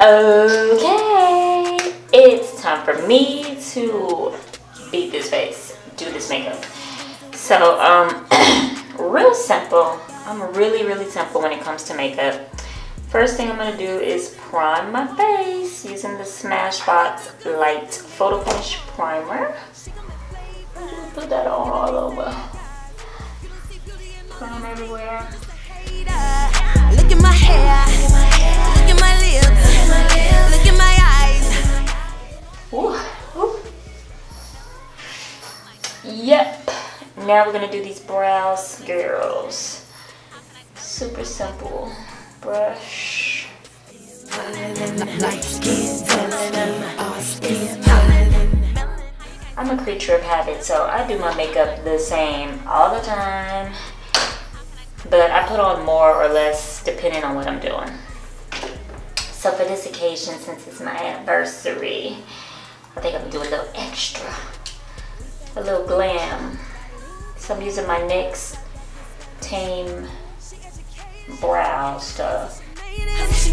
Okay, it's time for me to beat this face, do this makeup. So, real simple. I'm really simple when it comes to makeup. First thing I'm gonna do is prime my face using the Smashbox Light Photo Finish Primer. I just put that on all over. Prime everywhere. Look at my hair. Look at my lips. Look at my eyes. Ooh, ooh. Yep. Now we're gonna do these brows, girls. Super simple. Brush. I'm a creature of habit, so I do my makeup the same all the time, but I put on more or less depending on what I'm doing. So for this occasion, since it's my anniversary, I think I'm gonna do a little extra, a little glam. So I'm using my NYX Tame Brow stuff. We got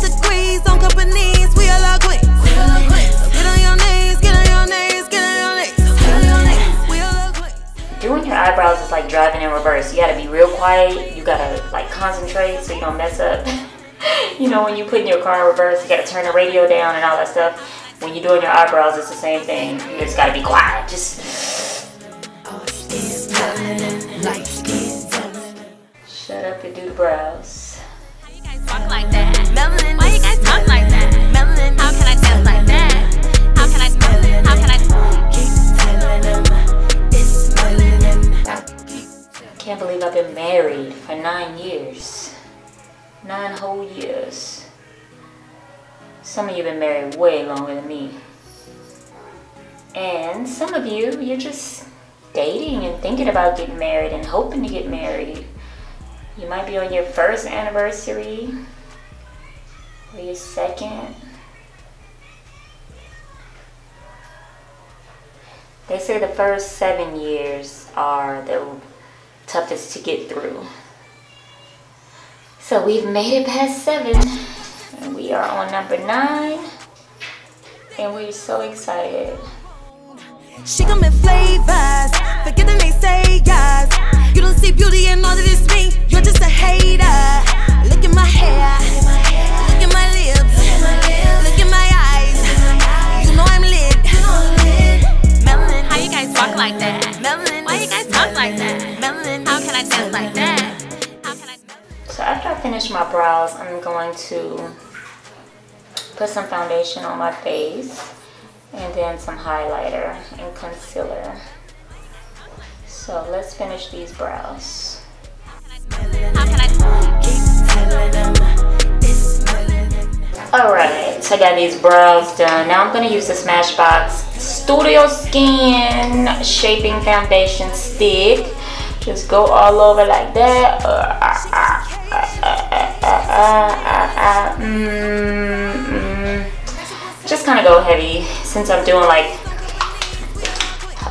the queens on companies, we all are queens. Get on your knees, get on your knees, get on your knees. We all are queens. Doing your eyebrows is like driving in reverse. You gotta be real quiet, you gotta like concentrate so you don't mess up. You know, when you put in your car in reverse, you gotta turn the radio down and all that stuff. When you're doing your eyebrows, it's the same thing. You just gotta be quiet. Just shut up and do the brows. Talk like that. Why you guys talk like that? How can I dance like that? How can I can't believe I've been married for 9 years. 9 whole years. Some of you have been married way longer than me. And some of you, you're just dating and thinking about getting married and hoping to get married. You might be on your first anniversary, or your second. They say the first 7 years are the toughest to get through. So we've made it past 7, and we are on number 9, and we're so excited. She come in flavors, forgetting they say yes. You don't see beauty in all that it's me, you're just a hater. Look at my hair, look at my lips, look at my eyes. You know I'm lit. Melon, how you guys walk like that? Melon, why you guys talk like that? Melon, how can I dance like that? So after I finish my brows, I'm going to put some foundation on my face and then some highlighter and concealer. So let's finish these brows. Alright, so I got these brows done. Now I'm going to use the Smashbox Studio Skin Shaping Foundation Stick. Just go all over like that. Just kind of go heavy since I'm doing like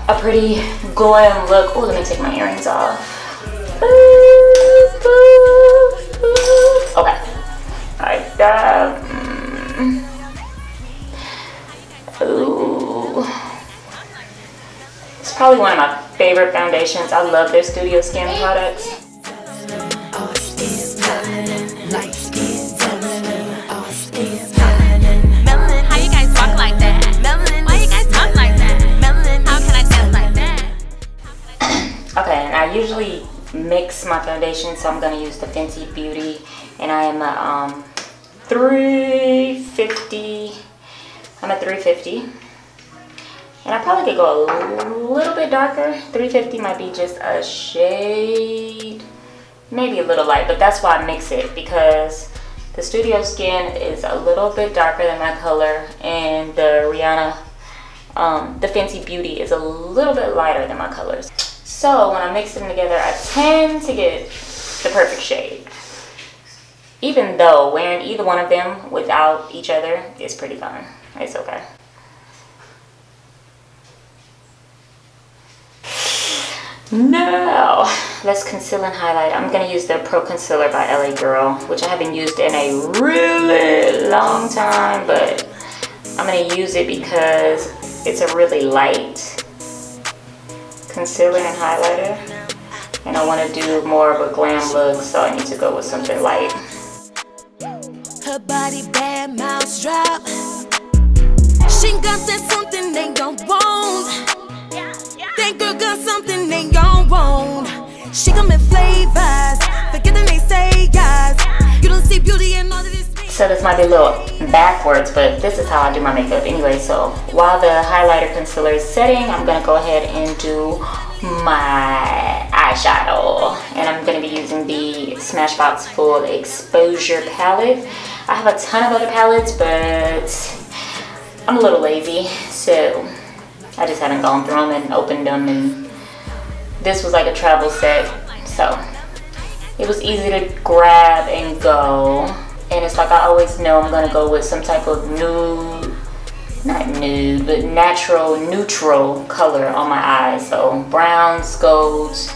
a pretty glam look. Oh, let me take my earrings off. Okay. Like that. Ooh. It's probably one of my favorite foundations. I love their Studio Skin products. I usually mix my foundation, so I'm going to use the Fenty Beauty, and I am a 350. I'm a 350, and I probably could go a little bit darker. 350 might be just a shade, maybe a little light, but that's why I mix it, because the Studio Skin is a little bit darker than my color, and the Fenty Beauty is a little bit lighter than my colors. So when I mix them together, I tend to get the perfect shade, even though wearing either one of them without each other is pretty fun. It's okay. No. Let's conceal and highlight. I'm going to use the Pro Concealer by LA Girl, which I haven't used in a really long time, but I'm going to use it because it's a really light concealer and highlighter, and I want to do more of a glam look, so I need to go with something light. Her body bad, mouth drop. She got that something they don't want. That girl got something they don't want. She come in flavors. Forget them, they say guys. You don't see beauty in all of this. So this might be a little backwards, but this is how I do my makeup anyway. So while the highlighter concealer is setting, I'm gonna go ahead and do my eyeshadow, and I'm gonna be using the Smashbox Full Exposure palette. I have a ton of other palettes, but I'm a little lazy, so I just haven't gone through them and opened them, and this was like a travel set, so it was easy to grab and go. And it's like I always know I'm gonna go with some type of nude, not nude, but natural, neutral color on my eyes. So browns, golds,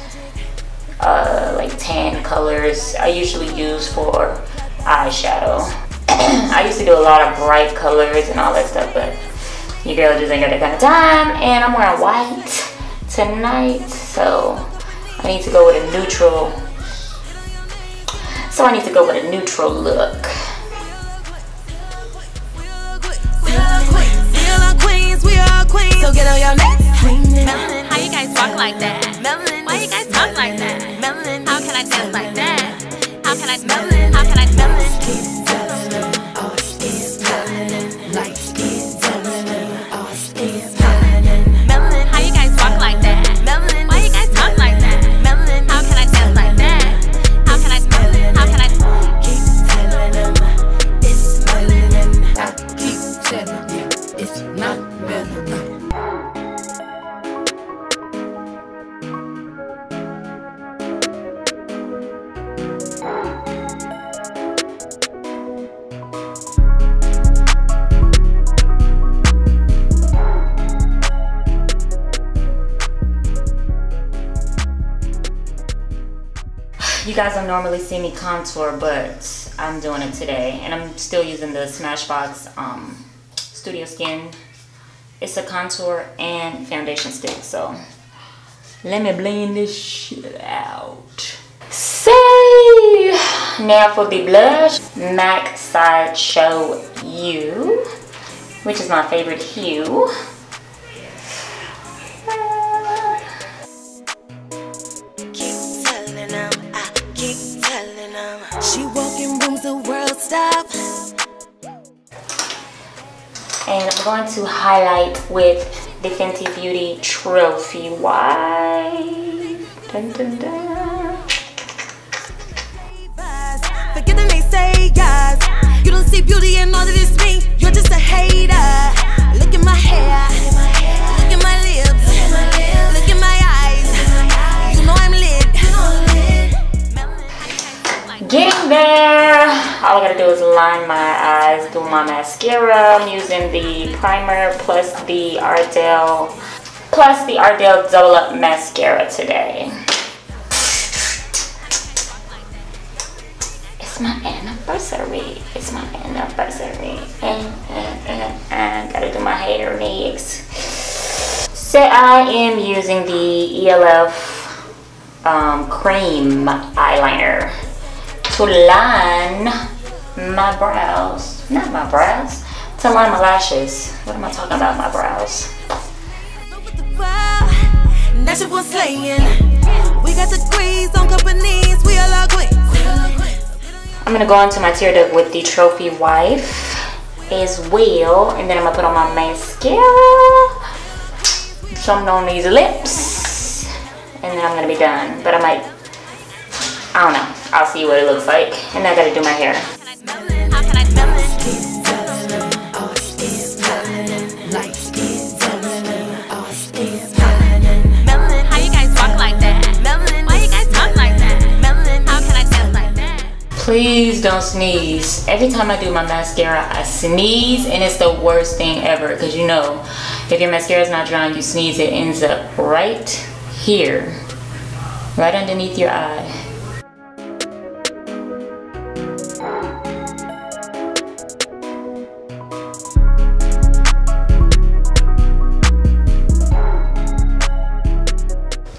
like tan colors I usually use for eyeshadow. I used to do a lot of bright colors and all that stuff, but your girl just ain't got that kind of time, and I'm wearing white tonight, so I need to go with a neutral. So I need to go with a neutral look. So get on your neck. How you guys walk like that? Why you guys talk like that? How can I dance like that? How can I smell it? How can I smell it? You guys don't normally see me contour, but I'm doing it today, and I'm still using the Smashbox Studio Skin. It's a contour and foundation stick, so let me blend this shit out. Say now for the blush, MAC Sideshow You, which is my favorite hue. She walking rooms the world stop. And I'm going to highlight with the Fenty Beauty Trophy Wife. Dun dun dun. Forget them, they say guys. You don't see beauty in all that is me. You're just a hater. Look at my hair. Look at my lips. Look at my eyes. You know I'm lit. Getting there. All I gotta do is line my eyes, do my mascara. I'm using the primer plus the Ardell Double Up Mascara today. It's my anniversary. It's my anniversary. And gotta do my hair next. So I am using the ELF cream eyeliner to line my brows, not my brows, to line my lashes. What am I talking about? My brows. I'm gonna go into my tear duct with the Trophy Wife as well, and then I'm gonna put on my mascara, something on these lips, and then I'm gonna be done. But I might, I don't know, I'll see what it looks like. And I gotta do my hair. Please don't sneeze. Every time I do my mascara, I sneeze, and it's the worst thing ever, because you know, if your mascara is not drying, you sneeze, it ends up right here right underneath your eye.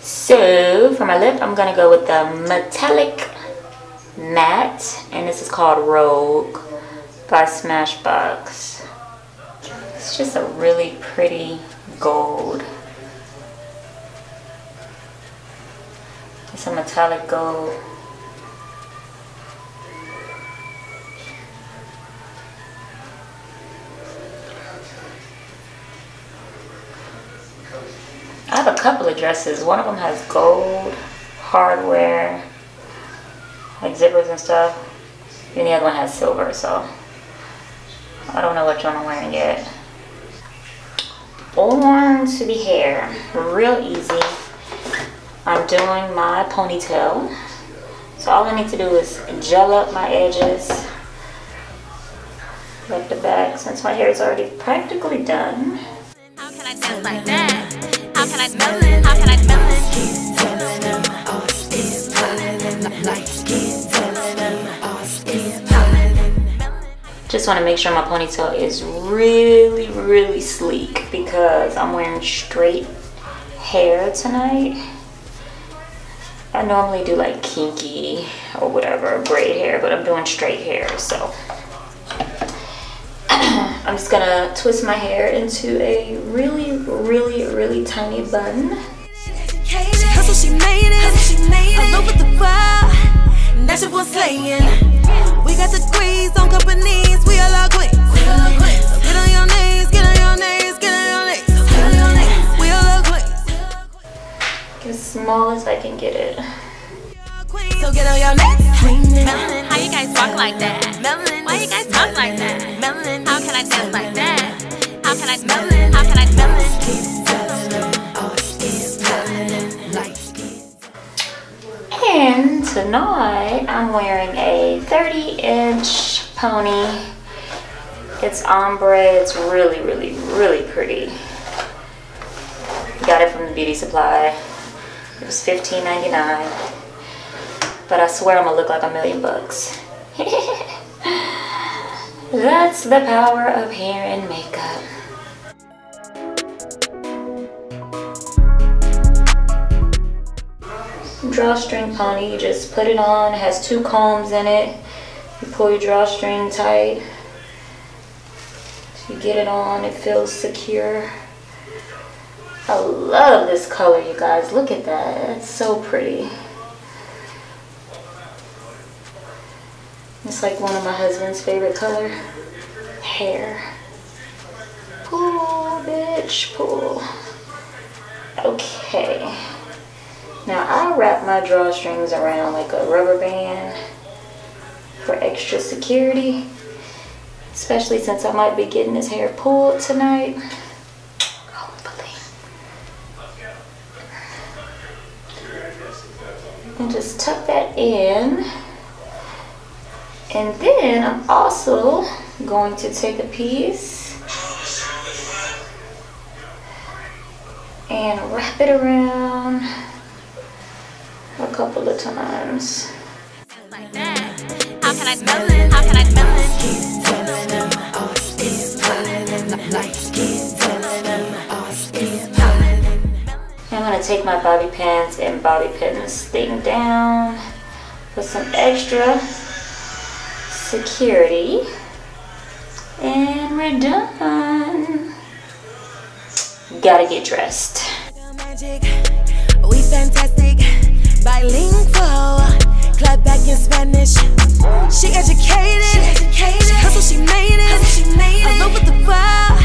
So for my lip, I'm gonna go with the metallic matte, and this is called Rogue by Smashbox. It's just a really pretty gold. It's a metallic gold. I have a couple of dresses. One of them has gold hardware, like zippers and stuff, and the other one has silver, so I don't know which one I'm wearing yet. On to the hair, real easy. I'm doing my ponytail, so all I need to do is gel up my edges, like the back, since my hair is already practically done. How can I dance like that? How can I smell it? How can I smell it? Keep telling them our skin's pollen, like keep telling them our skin's pollen. Just want to make sure my ponytail is really, really sleek because I'm wearing straight hair tonight. I normally do like kinky or whatever, braid hair, but I'm doing straight hair, so I'm just gonna twist my hair into a really, really, really tiny bun. Hustle, she made it. Hustle, she made it. All over the world, and that's what we're saying. We got the squeeze on companies, we all are queens. So get on your knees, get on your knees, get on your knees. We all are queens. As small as I can get it. So get on your knees. How you guys walk like that? Why you guys talk like that? How can I dance like that? How can I smell it? How can I smell it? And tonight I'm wearing a 30-inch pony. It's ombre. It's really, really, really pretty. Got it from the beauty supply. It was $15.99. But I swear I'm gonna look like $1,000,000. That's the power of hair and makeup. Drawstring pony, you just put it on. It has two combs in it. You pull your drawstring tight. You get it on, it feels secure. I love this color, you guys. Look at that, it's so pretty. It's like one of my husband's favorite color, hair. Pull, bitch, pull. Okay. Now I wrap my drawstrings around like a rubber band for extra security, especially since I might be getting this hair pulled tonight. Hopefully. And just tuck that in. And then I'm also going to take a piece and wrap it around a couple of times. Like that. How can I smell it? How can I smell it? Keep telling them our skin's pollen, like keep telling them our skin's pollen. I'm gonna take my bobby pins and bobby pin this thing down with some extra security, and we're done. Gotta get dressed. We fantastic, bilingual, clap back in Spanish. She educated, hustle, she made it. All over the world,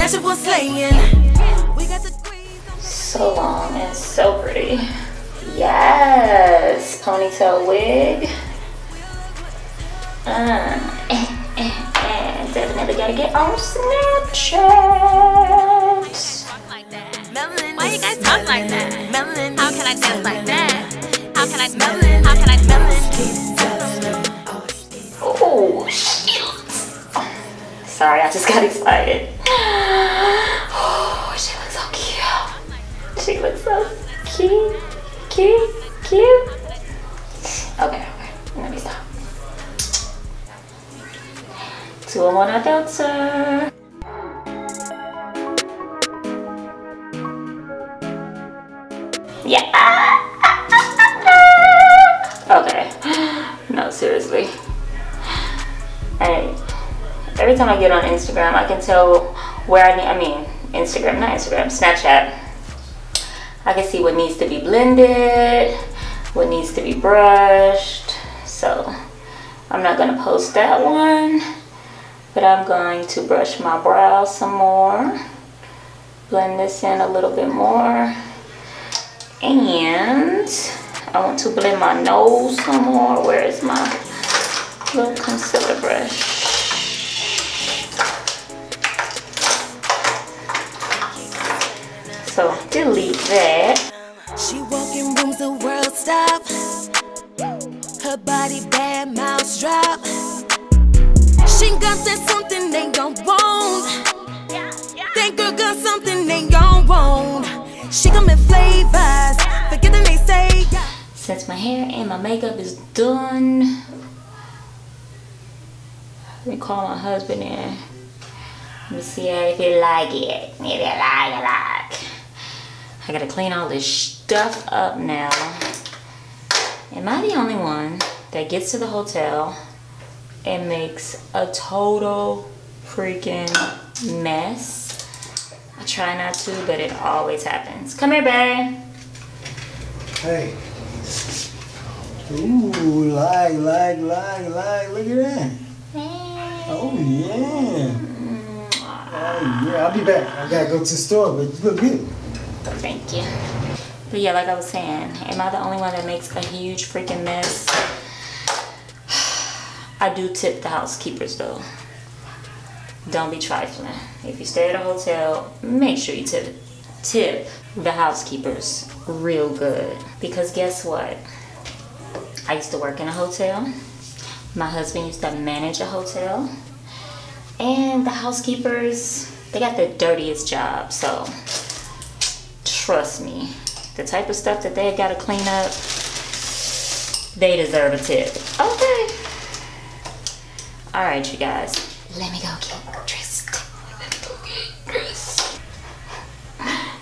that's what we're saying. We got the queen. So long and so pretty. Yes, ponytail wig. Definitely gotta get on Snapchat. Why you guys talk like that? How can I dance like that? How can I smell it? How can I smell it? Oh, shit. Sorry, I just got excited. Oh, she looks so cute. She looks so cute. Yeah. Okay. No, seriously. And every time I get on Instagram, I can tell where I need, Snapchat. I can see what needs to be blended, what needs to be brushed. So I'm not going to post that one, but I'm going to brush my brows some more. Blend this in a little bit more. And I want to blend my nose some more. Where is my little concealer brush? So delete that. She walk in rooms the world stop. Her body bad, mouth drop. She got said something they don't want. That girl got something they don't want. She come in flavors. Forget them they say. Since my hair and my makeup is done, let me call my husband in. Let me see if he like it. If he like it, like. I gotta clean all this stuff up now. Am I the only one that gets to the hotel and makes a total freaking mess? I try not to, but it always happens. Come here, babe. Hey. Ooh, like. Look at that. Hey. Oh, yeah. Oh, yeah, I'll be back. I gotta go to the store, but you look good. Thank you. But yeah, like I was saying, am I the only one that makes a huge freaking mess? I do tip the housekeepers though. Don't be trifling. If you stay at a hotel, make sure you tip the housekeepers real good. Because guess what? I used to work in a hotel. My husband used to manage a hotel. And the housekeepers, they got the dirtiest job, so. Trust me, the type of stuff that they gotta clean up, they deserve a tip. Okay. All right, you guys. Let me go get dressed.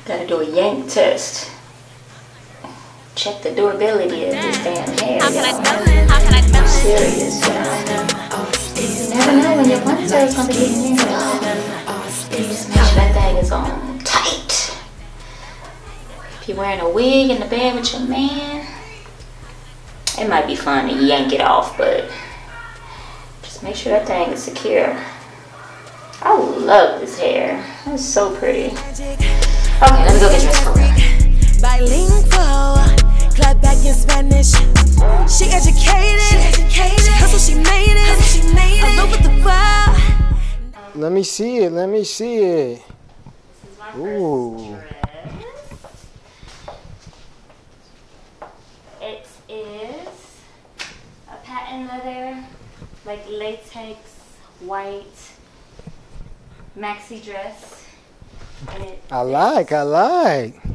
Gotta do a yank test. Check the durability of this damn hair. I'm serious, y'all. You never know when your ponytail is gonna be getting in there. That thing is on tight. You're wearing a wig in the bed with your man, it might be fun to yank it off, but just make sure that thing is secure. I love this hair. It's so pretty. Okay, let me go get dressed for her. Bilingual, clap back in Spanish. She educated. She hustled, she made it. All over the world. Let me see it. This is my first dress. Is a patent leather, like latex, white maxi dress. And it I like.